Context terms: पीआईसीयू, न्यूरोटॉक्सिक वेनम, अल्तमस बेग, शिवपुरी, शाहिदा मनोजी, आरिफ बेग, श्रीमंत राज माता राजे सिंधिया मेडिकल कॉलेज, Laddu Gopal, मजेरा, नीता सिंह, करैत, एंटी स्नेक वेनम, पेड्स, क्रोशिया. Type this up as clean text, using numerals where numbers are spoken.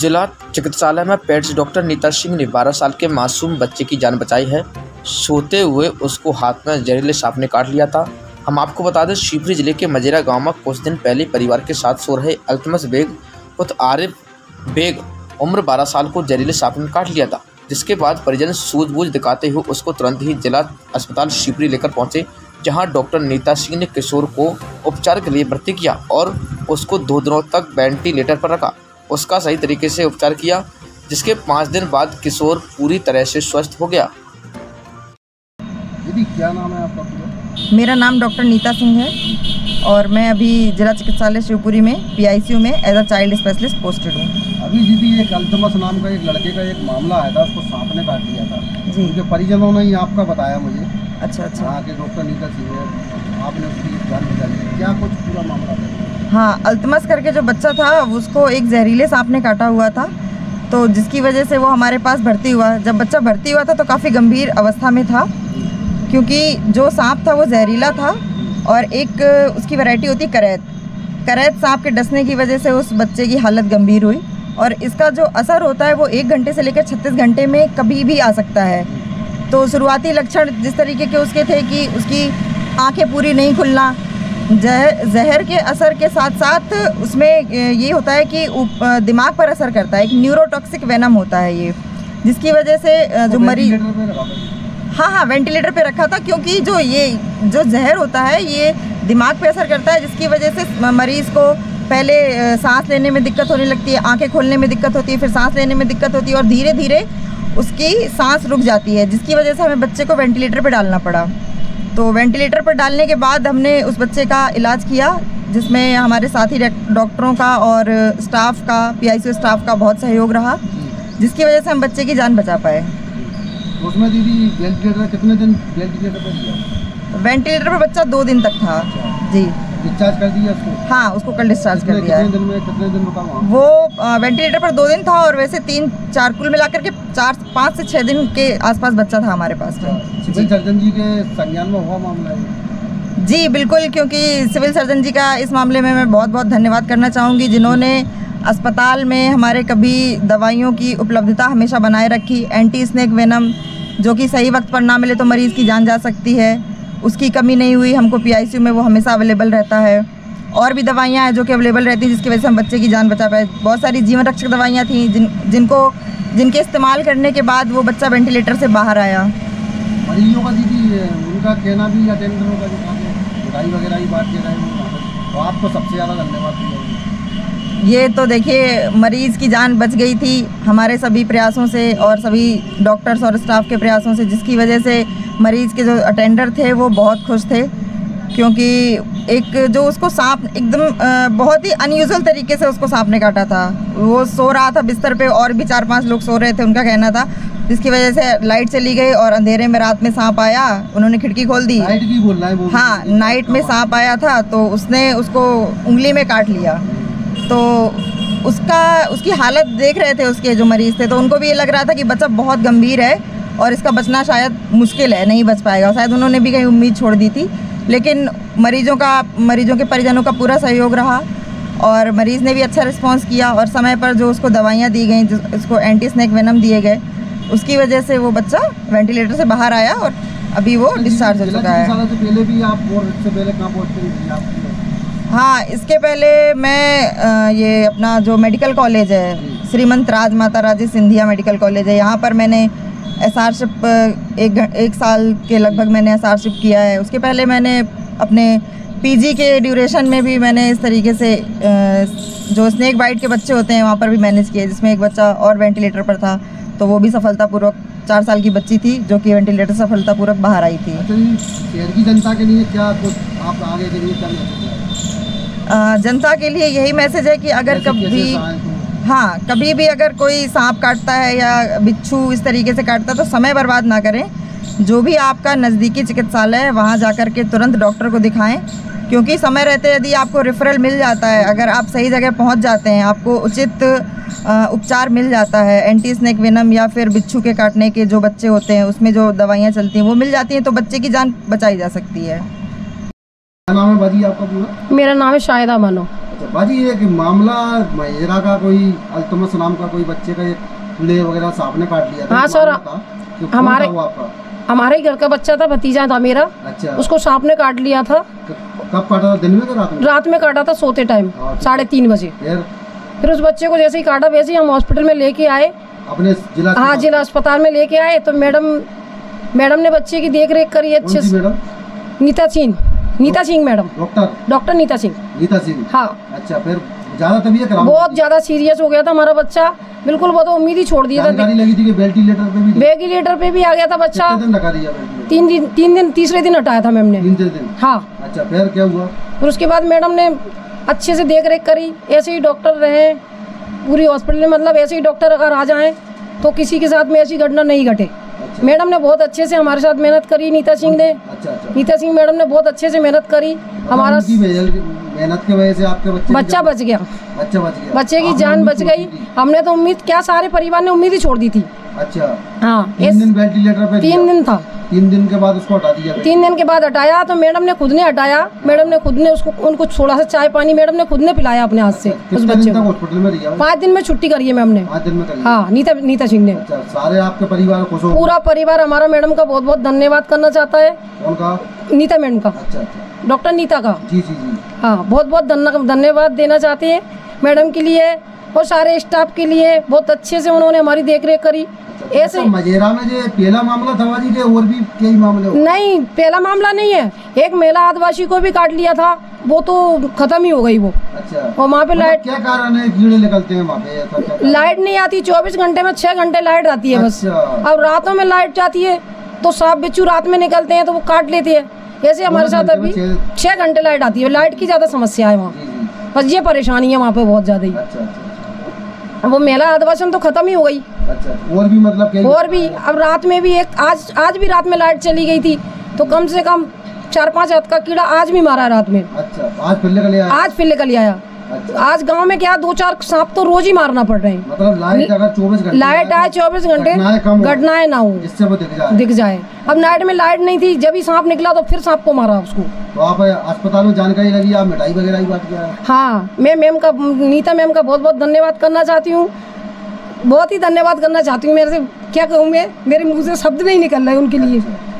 जिला चिकित्सालय में पेड्स डॉक्टर नीता सिंह ने 12 साल के मासूम बच्चे की जान बचाई है। सोते हुए उसको हाथ में जहरीले सांप ने काट लिया था। हम आपको बता दें, शिवपुरी जिले के मजेरा गांव में कुछ दिन पहले परिवार के साथ सो रहे अल्तमस बेग पुत्र आरिफ बेग उम्र 12 साल को जहरीले सांप ने काट लिया था, जिसके बाद परिजन सूझबूझ दिखाते हुए उसको तुरंत ही जिला अस्पताल शिवपुरी लेकर पहुँचे, जहाँ डॉक्टर नीता सिंह ने किशोर को उपचार के लिए भर्ती किया और उसको 2 दिनों तक वेंटिलेटर पर रखा, उसका सही तरीके से उपचार किया, जिसके 5 दिन बाद किशोर पूरी तरह से स्वस्थ हो गया। दीदी क्या नाम है आपका? मेरा नाम डॉक्टर नीता सिंह है और मैं अभी जिला चिकित्सालय शिवपुरी में पीआईसीयू में as a child specialist posted हूँ। अभी दीदी एक अल्तमस नाम का एक लड़के का एक मामला आया था, उसको सांप ने काट लिया था जी। उनके परिजनों ने ही आपका बताया मुझे। अच्छा अच्छा। हाँ कि डॉक्टर नीता सिंह है, आपने उसकी जान बचाई, क्या कुछ पूरा मामला था? हाँ, अल्तमस करके जो बच्चा था उसको एक जहरीले सांप ने काटा हुआ था, तो जिसकी वजह से वो हमारे पास भर्ती हुआ। जब बच्चा भर्ती हुआ था तो काफ़ी गंभीर अवस्था में था, क्योंकि जो सांप था वो जहरीला था और एक उसकी वैरायटी होती करैत सांप के डसने की वजह से उस बच्चे की हालत गंभीर हुई। और इसका जो असर होता है वो 1 घंटे से लेकर 36 घंटे में कभी भी आ सकता है। तो शुरुआती लक्षण जिस तरीके के उसके थे कि उसकी आँखें पूरी नहीं खुलना, जहर के असर के साथ साथ उसमें ये होता है कि दिमाग पर असर करता है, एक न्यूरोटॉक्सिक वेनम होता है ये, जिसकी वजह से जो मरीज हाँ वेंटिलेटर पे रखा था, क्योंकि जो जहर होता है ये दिमाग पे असर करता है, जिसकी वजह से मरीज़ को पहले सांस लेने में दिक्कत होने लगती है, आंखें खोलने में दिक्कत होती है, फिर सांस लेने में दिक्कत होती है और धीरे धीरे उसकी सांस रुक जाती है, जिसकी वजह से हमें बच्चे को वेंटिलेटर पर डालना पड़ा। तो वेंटिलेटर पर डालने के बाद हमने उस बच्चे का इलाज किया, जिसमें हमारे साथी डॉक्टरों का और स्टाफ का पीआईसीयू स्टाफ का बहुत सहयोग रहा, जिसकी वजह से हम बच्चे की जान बचा पाए। उसमें दीदी वेंटिलेटर कितने दिन वेंटिलेटर पर दिया? वेंटिलेटर पर बच्चा 2 दिन तक था जी। डिस्चार्ज कर दिया उसको? हाँ, उसको कल डिस्चार्ज कर दिया। कितने दिन रुका वो वेंटिलेटर पर? 2 दिन था और वैसे 3-4 कुल मिलाकर के 4-5 से 6 दिन के आसपास बच्चा था हमारे पास में। सिविल सर्जन जी के संज्ञान में हुआ मामला है? जी बिल्कुल, क्योंकि सिविल सर्जन जी का इस मामले में मैं बहुत बहुत धन्यवाद करना चाहूँगी, जिन्होंने अस्पताल में हमारे कभी दवाइयों की उपलब्धता हमेशा बनाए रखी। एंटी स्नेक वेनम जो कि सही वक्त पर ना मिले तो मरीज़ की जान जा सकती है, उसकी कमी नहीं हुई हमको। पीआईसीयू में वो हमेशा अवेलेबल रहता है, और भी दवाइयाँ हैं जो कि अवेलेबल रहती हैं, जिसकी वजह से हम बच्चे की जान बचा पाए। बहुत सारी जीवन रक्षक दवाइयाँ थीं जिनके इस्तेमाल करने के बाद वो बच्चा वेंटिलेटर से बाहर आया। मरीजों का दीदी उनका कहना भी अटेंडरों का दवाई वगैरह की बात कर रहे हैं, तो आपको सबसे ज़्यादा धन्यवाद दिया। ये तो देखिए मरीज़ की जान बच गई थी हमारे सभी प्रयासों से और सभी डॉक्टर्स और स्टाफ के प्रयासों से, जिसकी वजह से मरीज़ के जो अटेंडर थे वो बहुत खुश थे, क्योंकि एक जो उसको सांप एकदम बहुत ही अनयूजुअल तरीके से उसको सांप ने काटा था। वो सो रहा था बिस्तर पे और भी 4-5 लोग सो रहे थे, उनका कहना था, जिसकी वजह से लाइट चली गई और अंधेरे में रात में सांप आया। उन्होंने खिड़की खोल दी, नाइट की बोल रहा है वो। हाँ, नाइट में सांप आया था तो उसने उसको उंगली में काट लिया। तो उसकी हालत देख रहे थे उसके जो मरीज़ थे, तो उनको भी ये लग रहा था कि बच्चा बहुत गंभीर है और इसका बचना शायद मुश्किल है, नहीं बच पाएगा शायद। उन्होंने भी कहीं उम्मीद छोड़ दी थी, लेकिन मरीजों के परिजनों का पूरा सहयोग रहा और मरीज़ ने भी अच्छा रिस्पांस किया और समय पर जो उसको दवाइयाँ दी गई, जो उसको एंटी स्नेक वेनम दिए गए, उसकी वजह से वो बच्चा वेंटिलेटर से बाहर आया और अभी वो डिस्चार्ज हो चुका है। हाँ, इसके पहले मैं ये अपना जो मेडिकल कॉलेज है, श्रीमंत राज माता राजे सिंधिया मेडिकल कॉलेज है, यहाँ पर मैंने एसआरशिप एक साल के लगभग मैंने एसआरशिप किया है। उसके पहले मैंने अपने पीजी के ड्यूरेशन में भी मैंने इस तरीके से जो स्नेक बाइट के बच्चे होते हैं वहाँ पर भी मैनेज किए, जिसमें एक बच्चा और वेंटिलेटर पर था, तो वो भी सफलतापूर्वक 4 साल की बच्ची थी जो कि वेंटिलेटर सफलतापूर्वक बाहर आई थी। शहर की जनता के लिए क्या कुछ आप आगे के लिए करना? जनता के लिए यही मैसेज है कि अगर कभी कभी भी अगर कोई सांप काटता है या बिच्छू इस तरीके से काटता है तो समय बर्बाद ना करें। जो भी आपका नज़दीकी चिकित्सालय है वहाँ जाकर के तुरंत डॉक्टर को दिखाएं, क्योंकि समय रहते यदि आपको रेफरल मिल जाता है, अगर आप सही जगह पहुँच जाते हैं, आपको उचित उपचार मिल जाता है, एंटी स्नेक वेनम या फिर बिच्छू के काटने के जो बच्चे होते हैं उसमें जो दवाइयाँ चलती हैं वो मिल जाती हैं, तो बच्चे की जान बचाई जा सकती है। मेरा नाम है शाहिदा मनोजी। बाजी ये कि मामला मजेरा का कोई अल्तमस नाम का कोई बच्चे का ले वगैरह सांप ने काट लिया था। हाँ सर, हमारे घर का बच्चा था, भतीजा था मेरा। अच्छा। उसको सांप ने काट लिया था। कब काटा था, दिन में कि रात में? रात में काटा था, सोते टाइम 3:30 बजे। फिर उस बच्चे को जैसे ही काटा वैसे ही हम हॉस्पिटल में लेके आए अपने जिला, हाँ जिला अस्पताल में लेके आए तो मैडम ने बच्चे की देख रेख करी अच्छे से। नीता सिंह madam, doctor नीता सिंह। हाँ। अच्छा, फिर ज्यादा तबीयत खराब, बहुत ज्यादा सीरियस हो गया था हमारा बच्चा, बिल्कुल वो तो उम्मीद ही छोड़ दिया था। जानकारी लगी थी कि वेंटिलेटर पे भी आ गया था बच्चा। तीन दिन तीसरे दिन हटाया था मैम ने। हाँ। अच्छा, फिर क्या हुआ? फिर उसके बाद मैडम ने अच्छे से देख रेख करी, ऐसे ही डॉक्टर रहे पूरी हॉस्पिटल में, मतलब ऐसे ही डॉक्टर अगर आ जाए तो किसी के साथ में ऐसी घटना नहीं घटे। अच्छा। मैडम ने बहुत अच्छे से हमारे साथ मेहनत करी, नीता सिंह ने। अच्छा। नीता सिंह मैडम ने बहुत अच्छे से मेहनत करी, हमारा मेहनत की वजह से आपके बच्चा बच गया, बच्चे की जान बच गई। हमने तो उम्मीद क्या, सारे परिवार ने उम्मीद ही छोड़ दी थी। अच्छा। हाँ, 3 दिन वेंटिलेटर पे, 3 दिन था। 3 दिन के बाद उसको हटा दिया। 3 दिन के बाद हटाया तो मैडम ने खुद ने हटाया। मैडम ने खुद ने उसको, उनको थोड़ा सा चाय पानी मैडम ने खुद ने पिलाया अपने हाथ से उस बच्चे को। हॉस्पिटल में रही 5 दिन में छुट्टी करी है मैम ने। 5 दिन में? हाँ, नीता सिंह ने। अच्छा, सारे आपके परिवार खुश हो? पूरा परिवार हमारा मैडम का बहुत बहुत धन्यवाद करना चाहता है। कौन का? नीता मैडम का, डॉक्टर नीता का। जी। हाँ, बहुत बहुत धन्यवाद देना चाहते हैं मैडम के लिए और सारे स्टाफ के लिए। बहुत अच्छे से उन्होंने हमारी देख रेख करी। ऐसे मजेरा में जो पहला मामला था वाजी के, और भी कई मामले हो? नहीं, पहला मामला नहीं है, एक महिला आदिवासी को भी काट लिया था, वो तो खत्म ही हो गई वो। अच्छा। और वहाँ पे लाइट, क्या कारण है कीड़े निकलते हैं वहाँ पे? लाइट नहीं आती, 24 घंटे में 6 घंटे लाइट आती है बस। अब रातों में लाइट जाती है तो सांप बिच्छू रात में निकलते हैं तो वो काट लेते हैं। जैसे हमारे साथ अभी 6 घंटे लाइट आती है, लाइट की ज्यादा समस्या है वहाँ, बस ये परेशानी है वहाँ पे बहुत ज्यादा ही। वो मेला आदिवासन तो खत्म ही हो गई। अच्छा, और भी मतलब और भी अब रात में भी एक आज भी रात में लाइट चली गई थी तो कम से कम 4-5 हाथ का कीड़ा आज भी मारा रात में। अच्छा, आज फिर लेकर आया। अच्छा। आज गांव में क्या 2-4 सांप तो रोज ही मारना पड़ रहे हैं, मतलब लाइट अगर 24 घंटे, लाइट आए 24 घंटे, घटनाएं ना हो इससे दिख जाए। अब नाइट में लाइट नहीं थी, जब ही सांप निकला तो फिर सांप को मारा उसको। तो आप अस्पताल में जानकारी लगी, आप मिठाई वगैरह की बात किया? हाँ, मैं मैम का, नीता मैम का बहुत बहुत धन्यवाद करना चाहती हूँ, बहुत ही धन्यवाद करना चाहती हूँ। मेरे से क्या कहूँ मैं, मेरे मुँह से शब्द नहीं निकल रहे उनके लिए।